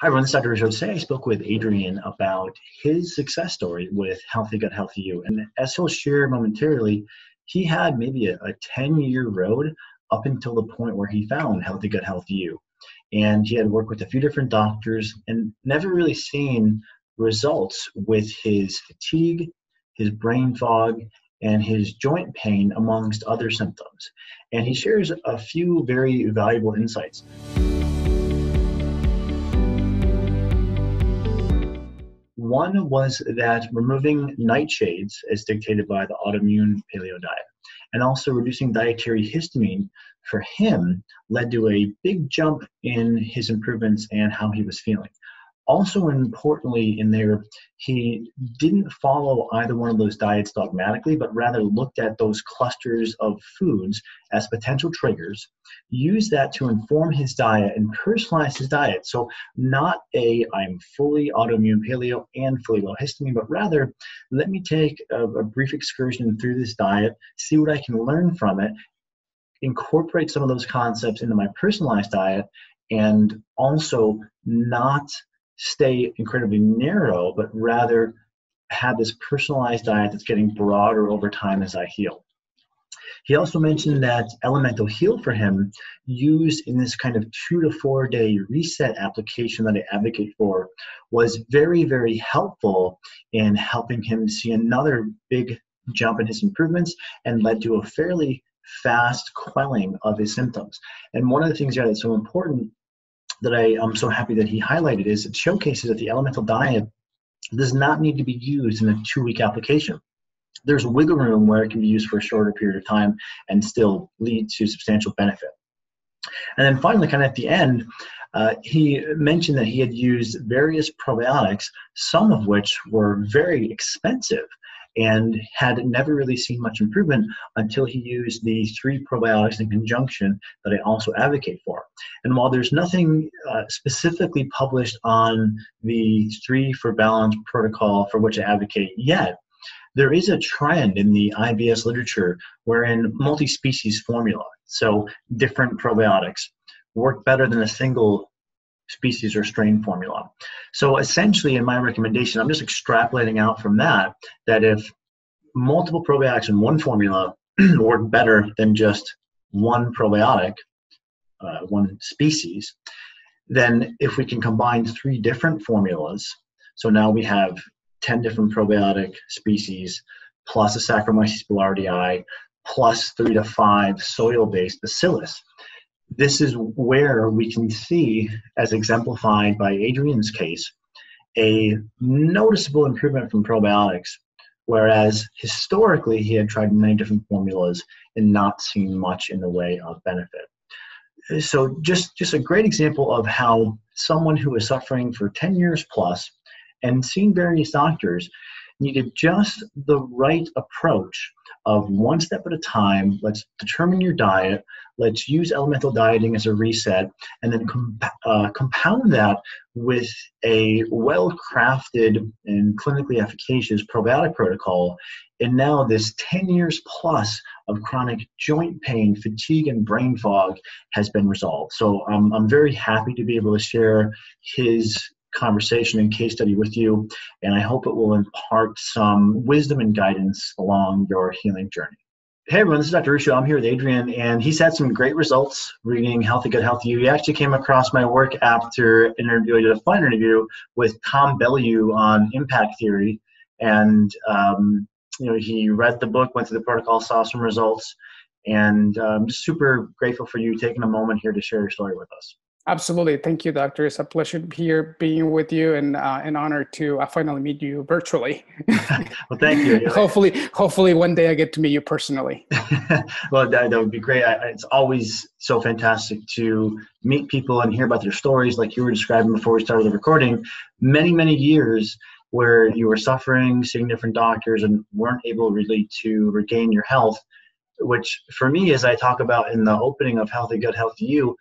Hi everyone, this is Dr. Ruscio. Today I spoke with Adrian about his success story with Healthy Gut, Healthy You. And as he'll share momentarily, he had maybe a 10-year road up until the point where he found Healthy Gut, Healthy You. And he had worked with a few different doctors and never really seen results with his fatigue, his brain fog, and his joint pain, amongst other symptoms. And he shares a few very valuable insights. One was that removing nightshades as dictated by the autoimmune paleo diet, and also reducing dietary histamine for him led to a big jump in his improvements and how he was feeling. Also importantly in there, he didn't follow either one of those diets dogmatically, but rather looked at those clusters of foods as potential triggers, used that to inform his diet and personalize his diet. So not a, I'm fully autoimmune paleo and fully low histamine, but rather, let me take a brief excursion through this diet, see what I can learn from it, incorporate some of those concepts into my personalized diet, and also not stay incredibly narrow, but rather have this personalized diet that's getting broader over time as I heal. He also mentioned that Elemental Heal for him, used in this kind of 2 to 4 day reset application that I advocate for, was very, very helpful in helping him see another big jump in his improvements and led to a fairly fast quelling of his symptoms. And one of the things here that's so important that I'm so happy that he highlighted is it showcases that the elemental diet does not need to be used in a 2-week application. There's wiggle room where it can be used for a shorter period of time and still lead to substantial benefit. And then finally, kind of at the end, he mentioned that he had used various probiotics, some of which were very expensive and had never really seen much improvement until he used the 3 probiotics in conjunction that I also advocate for. And while there's nothing specifically published on the 3 for Balance protocol for which I advocate yet, there is a trend in the IBS literature wherein multi-species formula, so different probiotics, work better than a single species or strain formula. So essentially in my recommendation, I'm just extrapolating out from that if multiple probiotics in one formula work better than just one probiotic, one species, then if we can combine 3 different formulas, so now we have 10 different probiotic species plus a Saccharomyces boulardii plus 3 to 5 soil-based bacillus, this is where we can see, as exemplified by Adrian's case, a noticeable improvement from probiotics, whereas historically he had tried many different formulas and not seen much in the way of benefit. So just a great example of how someone who was suffering for 10 years plus and seeing various doctors needed just the right approach of one step at a time. Let's determine your diet. Let's use elemental dieting as a reset, and then compound that with a well-crafted and clinically efficacious probiotic protocol. And now this 10 years plus of chronic joint pain, fatigue, and brain fog has been resolved. So I'm very happy to be able to share his conversation and case study with you, and I hope it will impart some wisdom and guidance along your healing journey. Hey everyone, this is Dr. Ruscio. I'm here with Adrian, and he's had some great results reading Healthy Gut, Healthy You. He actually came across my work after an interview. I did a fun interview with Tom Bellew on Impact Theory, and he read the book, went through the protocol, saw some results, and I'm super grateful for you taking a moment here to share your story with us. Absolutely. Thank you, Doctor. It's a pleasure here being with you, and an honor to finally meet you virtually. Well, thank you. Hopefully one day I get to meet you personally. Well, that would be great. It's always so fantastic to meet people and hear about their stories like you were describing before we started the recording. Many, many years where you were suffering, seeing different doctors, and weren't able really to regain your health, which for me, as I talk about in the opening of Healthy Gut, Healthy You,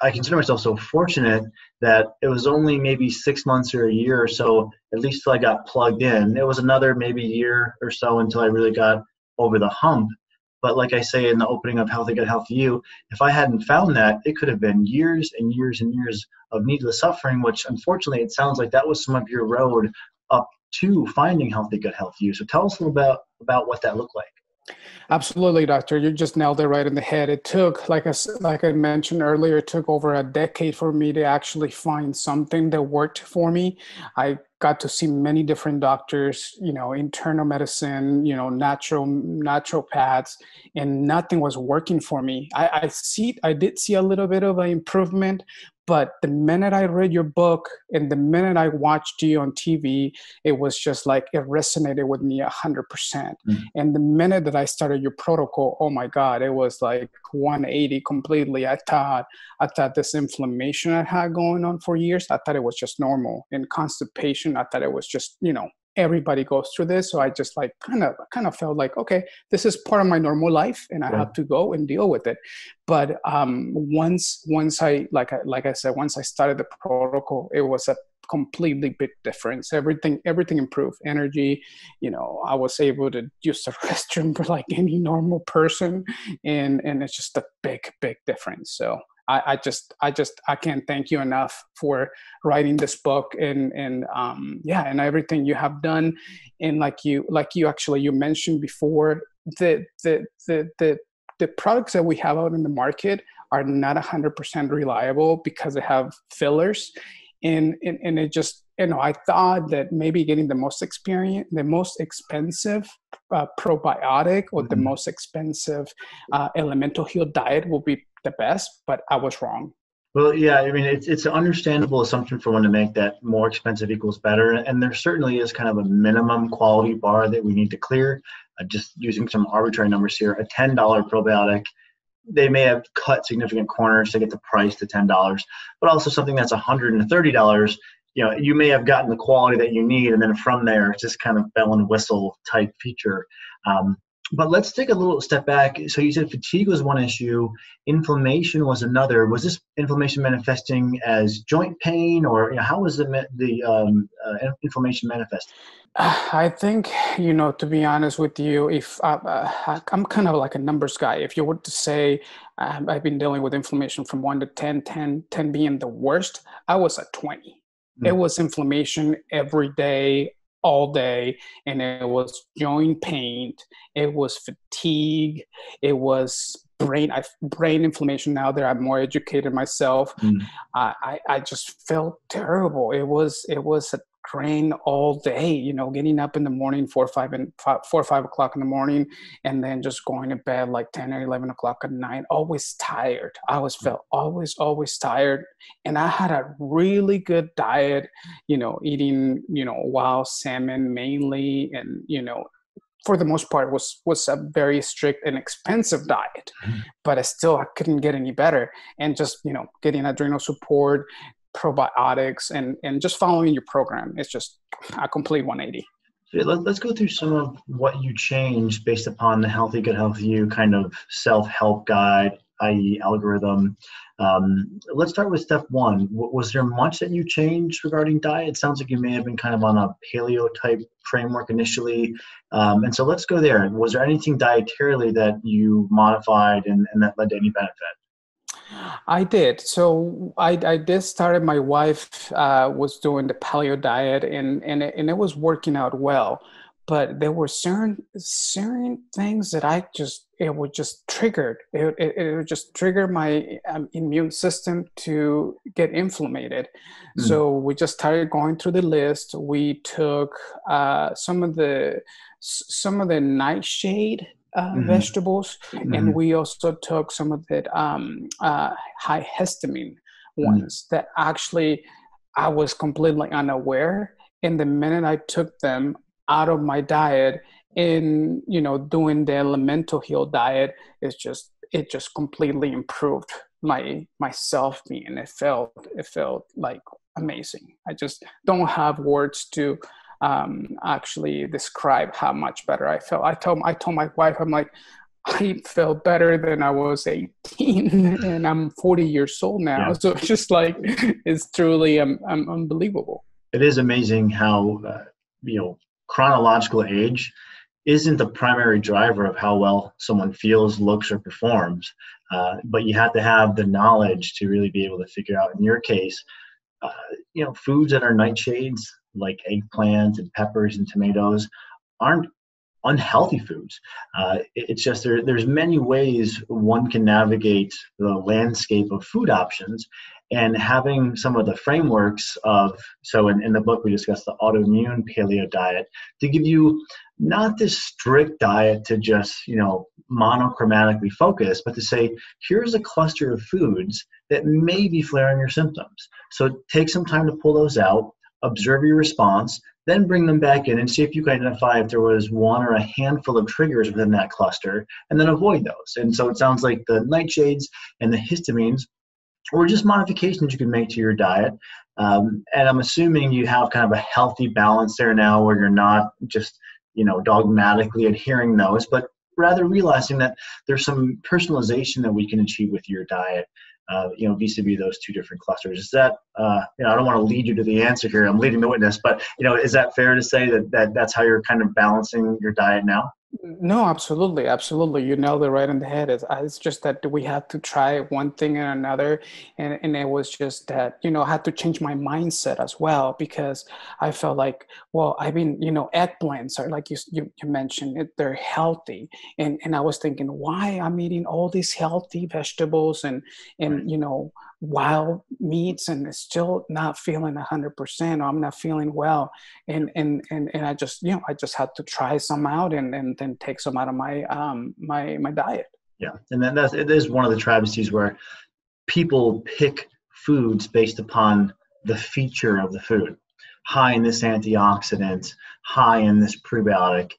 I consider myself so fortunate that it was only maybe 6 months or a year or so, at least till I got plugged in. It was another maybe year or so until I really got over the hump But like I say in the opening of Healthy Gut, Healthy You, if I hadn't found that, it could have been years and years and years of needless suffering, which unfortunately it sounds like that was some of your road up to finding Healthy Gut, Healthy You. So tell us a little about what that looked like. Absolutely, doctor. You just nailed it right in the head. It took, like I mentioned earlier, it took over a decade for me to actually find something that worked for me. I got to see many different doctors, internal medicine, naturopaths, and nothing was working for me. I did see a little bit of an improvement, but the minute I read your book and the minute I watched you on TV, it was just like, it resonated with me 100%. And the minute that I started your protocol, oh my God, it was like 180 completely. I thought this inflammation I had going on for years, I thought it was just normal, and constipation, I thought it was just, everybody goes through this. So I just like kind of felt like, okay, this is part of my normal life and I have to go and deal with it. But once I started the protocol, it was a completely big difference. Everything improved. Energy, I was able to use the restroom like any normal person. And it's just a big, big difference. So I can't thank you enough for writing this book and everything you have done. And like you mentioned before, the products that we have out in the market are not 100% reliable because they have fillers. And it just, I thought that maybe getting the most expensive probiotic or the most expensive Elemental Heal diet will be the best, but I was wrong. Well, yeah, I mean, it's an understandable assumption for one to make that more expensive equals better. And there certainly is kind of a minimum quality bar that we need to clear. Just using some arbitrary numbers here, a $10 probiotic, they may have cut significant corners to get the price to $10, but also something that's $130, you may have gotten the quality that you need. And then from there, it's just kind of bell and whistle type feature. But let's take a little step back. So you said fatigue was one issue, inflammation was another. Was this inflammation manifesting as joint pain, or how was the inflammation manifesting? I think, to be honest with you, if I'm kind of like a numbers guy. If you were to say I've been dealing with inflammation from 1 to 10, 10 being the worst, I was at 20. Mm. It was inflammation every day, all day, and it was joint pain, it was fatigue, it was brain inflammation. Now that I'm more educated myself, I just felt terrible. It was a drain all day, getting up in the morning, 4 or 5 o'clock in the morning, and then just going to bed like 10 or 11 o'clock at night, always tired. I was felt always tired. And I had a really good diet, eating, wild salmon mainly. And, for the most part was a very strict and expensive diet, but I couldn't get any better. And just, getting adrenal support, probiotics, and just following your program. It's just a complete 180. So let's go through some of what you changed based upon the Healthy Gut, Healthy You kind of self-help guide, i.e. algorithm. Let's start with step one. Was there much that you changed regarding diet? It sounds like you may have been kind of on a paleo type framework initially. And so let's go there. Was there anything dietarily that you modified and that led to any benefit? I did. So I did started. My wife was doing the paleo diet, and it was working out well. But there were certain things that it would just trigger. It would just trigger my immune system to get inflamed. So we just started going through the list. We took some of the nightshade vegetables, and we also took some of the high histamine ones that actually I was completely unaware. And the minute I took them out of my diet in, doing the Elemental Heal diet, it just completely improved my self-being. It felt like amazing. I just don't have words to actually describe how much better I felt. I told my wife, I'm like, I felt better than I was 18, and I'm 40 years old now. Yeah. So it's just like, it's truly unbelievable. It is amazing how chronological age isn't the primary driver of how well someone feels, looks, or performs. But you have to have the knowledge to really be able to figure out, in your case, you know, foods that are nightshades, like eggplants and peppers and tomatoes, aren't unhealthy foods. It's just there's many ways one can navigate the landscape of food options, and having some of the frameworks of, so in the book we discussed the autoimmune paleo diet, to give you not this strict diet to just, you know, monochromatically focus, but to say, here's a cluster of foods that may be flaring your symptoms. So take some time to pull those out, observe your response, then bring them back in and see if you can identify if there was one or a handful of triggers within that cluster, and then avoid those. And so it sounds like the nightshades and the histamines were just modifications you can make to your diet. And I'm assuming you have kind of a healthy balance there now, where you're not just, you know, dogmatically adhering those, but rather realizing that there's some personalization that we can achieve with your diet. You know, vis-a-vis those two different clusters. Is that, you know, I don't want to lead you to the answer here. I'm leading the witness, but, you know, is that fair to say that, that's how you're kind of balancing your diet now? No, absolutely. Absolutely. You nailed it right in the head. It's just that we had to try one thing and another. And it was just that, you know, I had to change my mindset as well, because I felt like, well, I've been, you know, eggplants are, like you mentioned it, they're healthy. And I was thinking, why I'm eating all these healthy vegetables and, you know, wild meats, and it's still not feeling 100%, or I'm not feeling well. And I just, you know, I just had to try some out and then take some out of my, my diet. Yeah. And then it is one of the travesties where people pick foods based upon the feature of the food. High in this antioxidant, high in this prebiotic,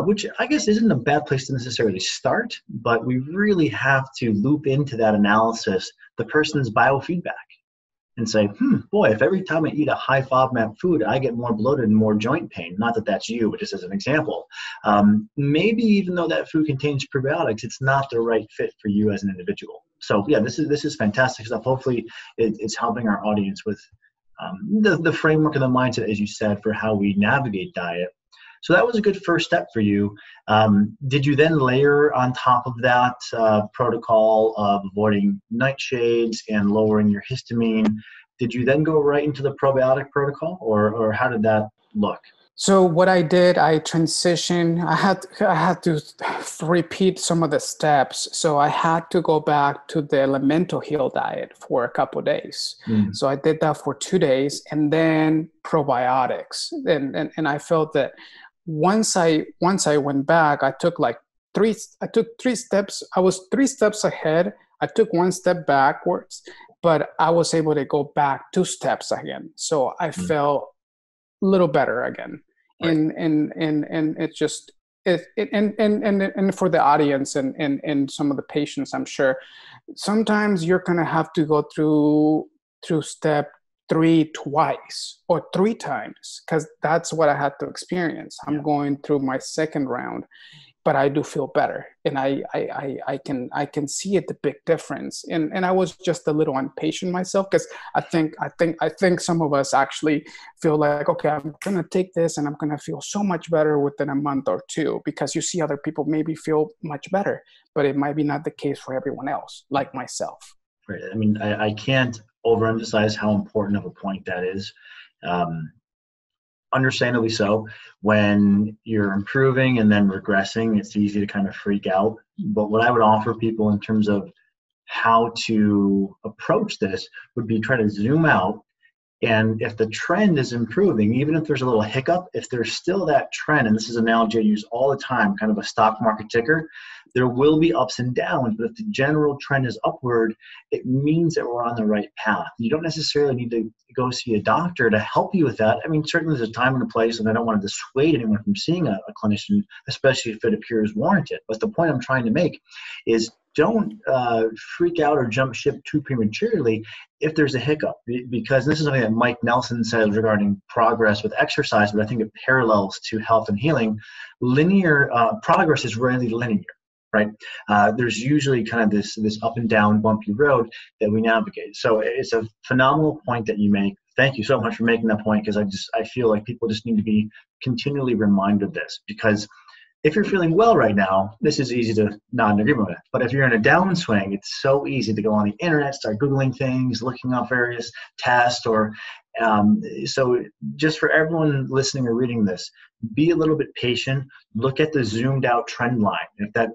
which I guess isn't a bad place to necessarily start, but we really have to loop into that analysis the person's biofeedback and say, boy, if every time I eat a high FODMAP food, I get more bloated and more joint pain, not that that's you, but just as an example, maybe even though that food contains prebiotics, it's not the right fit for you as an individual. So yeah, this is fantastic stuff. Hopefully it's helping our audience with the framework and the mindset, as you said, for how we navigate diet. So that was a good first step for you. Did you then layer on top of that protocol of avoiding nightshades and lowering your histamine? Did you then go right into the probiotic protocol, or how did that look? So what I did, I transitioned. I had to repeat some of the steps. So I had to go back to the Elemental Heal diet for a couple of days. So I did that for 2 days, and then probiotics. And I felt that once I went back, I took three steps. I was 3 steps ahead. I took 1 step backwards, but I was able to go back 2 steps again. So I felt little better again. Right. And it's just it and for the audience and some of the patients, I'm sure sometimes you're gonna have to go through step 3 twice or 3 times, because that's what I had to experience. I'm going through my second round, but I do feel better, and I can see it, the big difference. And I was just a little impatient myself, because I think some of us actually feel like, okay, I'm gonna take this and I'm gonna feel so much better within a month or 2, because you see other people maybe feel much better, but it might be not the case for everyone else, like myself. Right. I mean, I can't overemphasize how important of a point that is. Understandably so, when you're improving and then regressing, it's easy to kind of freak out. But what I would offer people in terms of how to approach this would be try to zoom out. And if the trend is improving, even if there's a little hiccup, if there's still that trend, and this is an analogy I use all the time, kind of a stock market ticker, there will be ups and downs, but if the general trend is upward, it means that we're on the right path. You don't necessarily need to go see a doctor to help you with that. I mean, certainly there's a time and a place, and I don't want to dissuade anyone from seeing a clinician, especially if it appears warranted. But the point I'm trying to make is, don't freak out or jump ship too prematurely if there's a hiccup, because this is something that Mike Nelson says regarding progress with exercise, but I think it parallels to health and healing. Linear progress is rarely linear, right? There's usually kind of this up and down bumpy road that we navigate. So it's a phenomenal point that you make. Thank you so much for making that point, because I feel like people just need to be continually reminded of this, because if you're feeling well right now, this is easy to nod in agreement with. But if you're in a downswing, it's so easy to go on the internet, start Googling things, looking up various tests or so just for everyone listening or reading this, be a little bit patient. Look at the zoomed out trend line.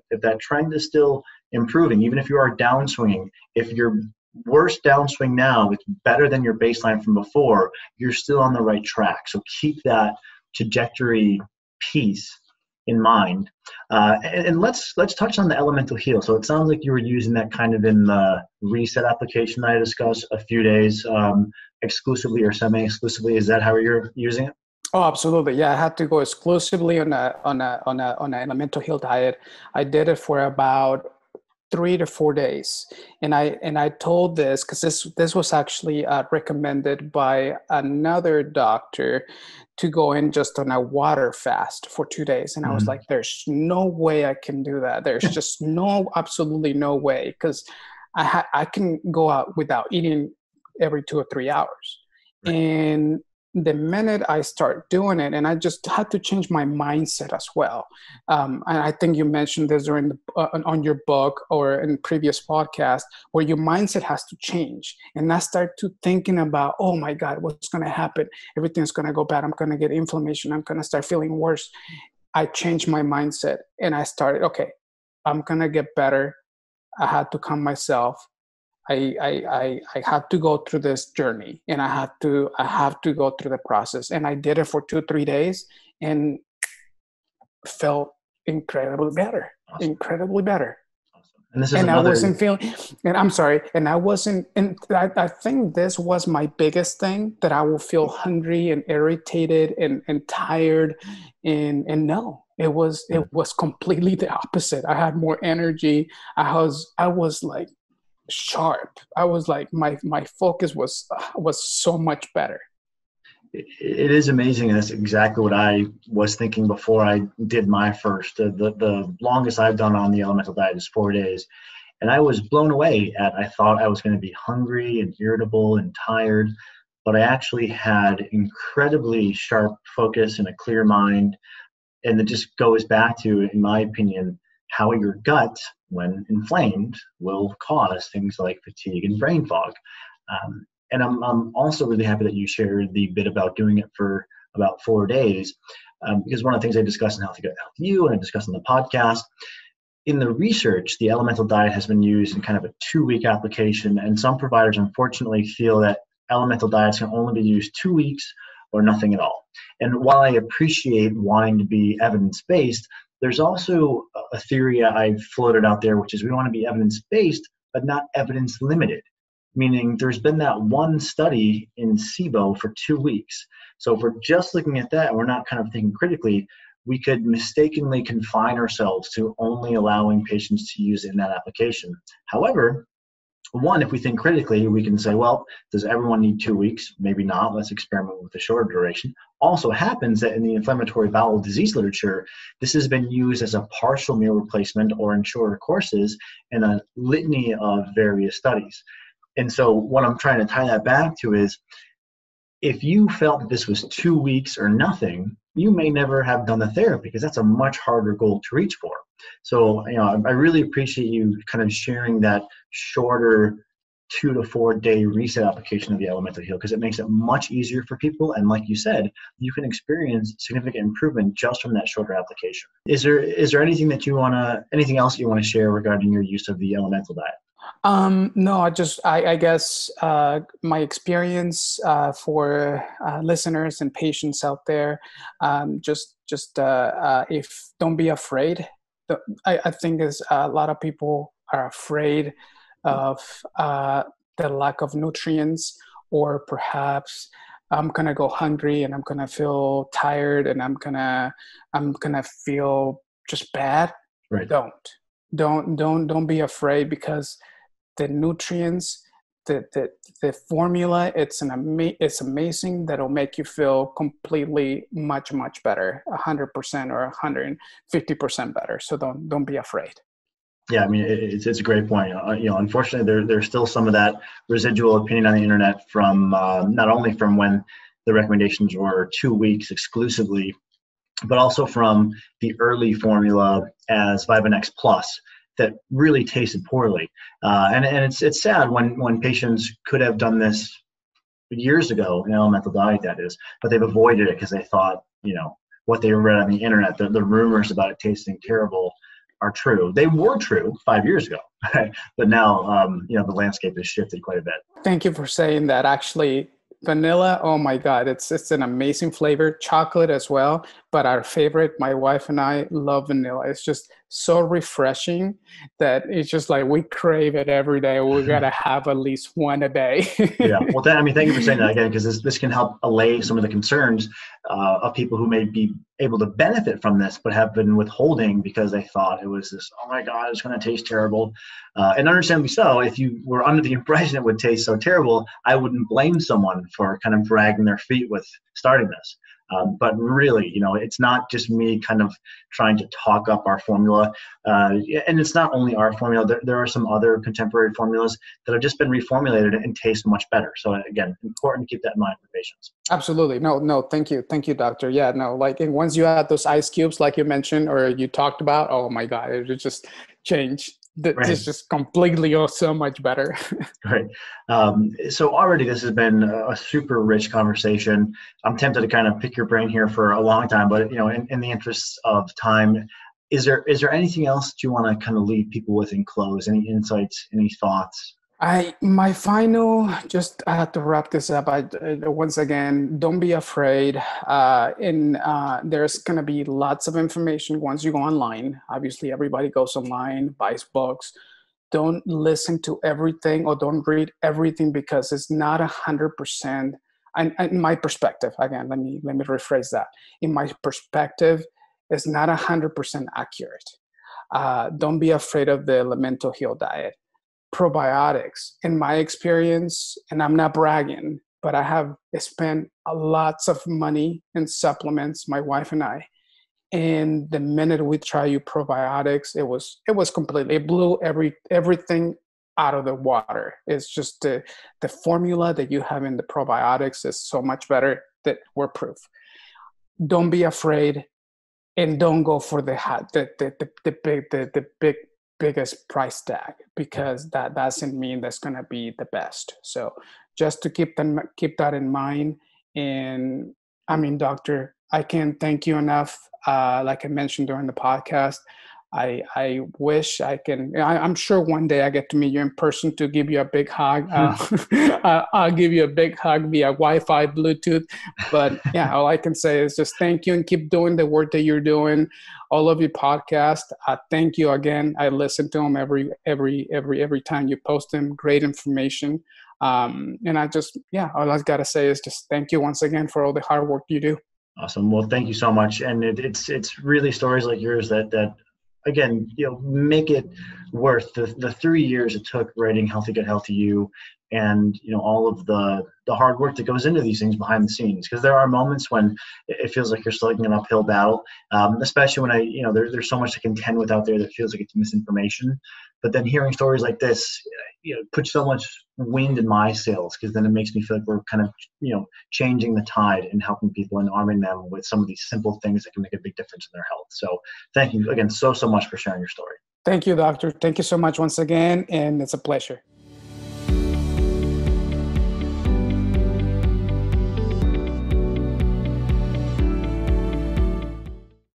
If that trend is still improving, even if you are downswinging, if your worst downswing now is better than your baseline from before, you're still on the right track. So keep that trajectory piece in mind. And let's touch on the elemental heal. So it sounds like you were using that kind of in the reset application that I discussed a few days exclusively or semi-exclusively. Is that how you're using it? Oh, absolutely. Yeah, I had to go exclusively on an elemental heal diet. I did it for about 3 to 4 days, and I told this because this was actually recommended by another doctor to go in just on a water fast for 2 days, and I was like, "There's no way I can do that. There's just absolutely no way because I can go out without eating every 2 or 3 hours." Right. And the minute I start doing it, and I just had to change my mindset as well. And I think you mentioned this during on your book or in previous podcast, where your mindset has to change. And I start to thinking about, oh my God, what's going to happen? Everything's going to go bad. I'm going to get inflammation. I'm going to start feeling worse. I changed my mindset and I started, okay, I'm going to get better. I had to calm myself. I had to go through this journey, and I have to go through the process. And I did it for 2 or 3 days, and felt incredibly better. Awesome. Incredibly better. Awesome. And this is I wasn't feeling. And I'm sorry. And I wasn't. And I think this was my biggest thing, that I will feel hungry and irritated and tired, and no. It was completely the opposite. I had more energy. I was like sharp. I was like, my focus was so much better. It is amazing. That's exactly what I was thinking before I did my first. The longest I've done on the elemental diet is 4 days. And I was blown away at, I thought I was going to be hungry and irritable and tired, but I actually had incredibly sharp focus and a clear mind. And it just goes back to, in my opinion, how your gut, when inflamed, will cause things like fatigue and brain fog. And I'm also really happy that you shared the bit about doing it for about 4 days, because one of the things I discuss in Healthy Gut, Healthy You, and I discuss in the podcast, in the research, the elemental diet has been used in kind of a 2-week application, and some providers unfortunately feel that elemental diets can only be used 2 weeks or nothing at all. And while I appreciate wanting to be evidence-based, there's also a theory I've floated out there, which is we want to be evidence-based, but not evidence-limited, meaning there's been that one study in SIBO for 2 weeks. So if we're just looking at that and we're not kind of thinking critically, we could mistakenly confine ourselves to only allowing patients to use it in that application. However, one, if we think critically, we can say, well, does everyone need 2 weeks? Maybe not. Let's experiment with a shorter duration. Also happens that in the inflammatory bowel disease literature, this has been used as a partial meal replacement or in shorter courses in a litany of various studies. And so what I'm trying to tie that back to is, if you felt that this was 2 weeks or nothing, you may never have done the therapy, because that's a much harder goal to reach for. So, you know, I really appreciate you kind of sharing that shorter 2 to 4 day reset application of the elemental heal, because it makes it much easier for people. And like you said, you can experience significant improvement just from that shorter application. Is there anything that you anything else you want to share regarding your use of the elemental diet? No, I guess my experience for listeners and patients out there, if don't be afraid. I think there's a lot of people are afraid of the lack of nutrients, or perhaps I'm gonna go hungry and I'm gonna feel tired and I'm gonna feel just bad. Right. Don't be afraid, because the nutrients, the formula, it's amazing. That'll make you feel completely much better, 100% or 150% better. So don't be afraid. Yeah, I mean, it's a great point. You know, unfortunately, there's still some of that residual opinion on the internet from not only from when the recommendations were 2 weeks exclusively, but also from the early formula as Vibrenex Plus that really tasted poorly. And it's sad when patients could have done this years ago, an elemental diet that is, but they've avoided it because they thought, you know, what they read on the internet, the rumors about it tasting terrible are true. They were true 5 years ago, right? But now, you know, the landscape has shifted quite a bit. Thank you for saying that. Actually, vanilla, oh my God, it's an amazing flavor. Chocolate as well, but our favorite, my wife and I love vanilla. It's just so refreshing that it's just like we crave it every day. We gotta have at least one a day. Yeah, well, I mean, thank you for saying that again, because this can help allay some of the concerns of people who may be able to benefit from this, but have been withholding because they thought it was this, oh my God, it's gonna taste terrible. And understandably so, if you were under the impression it would taste so terrible, I wouldn't blame someone for kind of dragging their feet with starting this. But really, you know, it's not just me kind of trying to talk up our formula. And it's not only our formula. There are some other contemporary formulas that have just been reformulated and taste much better. So again, important to keep that in mind for patients. Absolutely. No, thank you. Thank you, doctor. Yeah, no, like, and once you add those ice cubes, like you mentioned, or you talked about, oh my God, it just changed. Right. It's just completely so much better. Right. So already this has been a super rich conversation. I'm tempted to kind of pick your brain here for a long time, but you know, in the interests of time, is there anything else that you want to kind of leave people with in close? Any insights, any thoughts? My final, just I have to wrap this up. Once again, don't be afraid. There's going to be lots of information once you go online. Obviously, everybody goes online, buys books. Don't listen to everything or don't read everything because it's not 100%. And in my perspective, again, let me rephrase that. In my perspective, it's not 100% accurate. Don't be afraid of the Elemental Heal diet. Probiotics, in my experience, and I'm not bragging, but I have spent lots of money in supplements, my wife and I, and the minute we tried probiotics, it was completely, it blew everything out of the water. It's just the formula that you have in the probiotics is so much better that we're proof. Don't be afraid, and don't go for the biggest price tag, because that doesn't mean that's going to be the best. So just to keep that in mind. And I mean, doctor, I can't thank you enough. Like I mentioned during the podcast, I wish I can, I'm sure one day I get to meet you in person to give you a big hug. I'll give you a big hug via Wi-Fi, Bluetooth. But yeah, all I can say is just thank you and keep doing the work that you're doing. All of your podcasts. Thank you again. I listen to them every time you post them. Great information. And I just, yeah, all I've got to say is just thank you once again for all the hard work you do. Awesome. Well, thank you so much. And it's really stories like yours that again, you know, make it worth the 3 years it took writing Healthy Gut, Healthy You, and you know, all of the hard work that goes into these things behind the scenes. Because there are moments when it feels like you're slugging an uphill battle, especially when there's so much to contend with out there that feels like it's misinformation. But then hearing stories like this, you know, puts so much wind in my sails, because then it makes me feel like we're kind of, you know, changing the tide and helping people and arming them with some of these simple things that can make a big difference in their health. So thank you again so much for sharing your story. Thank you, doctor. Thank you so much once again, and it's a pleasure.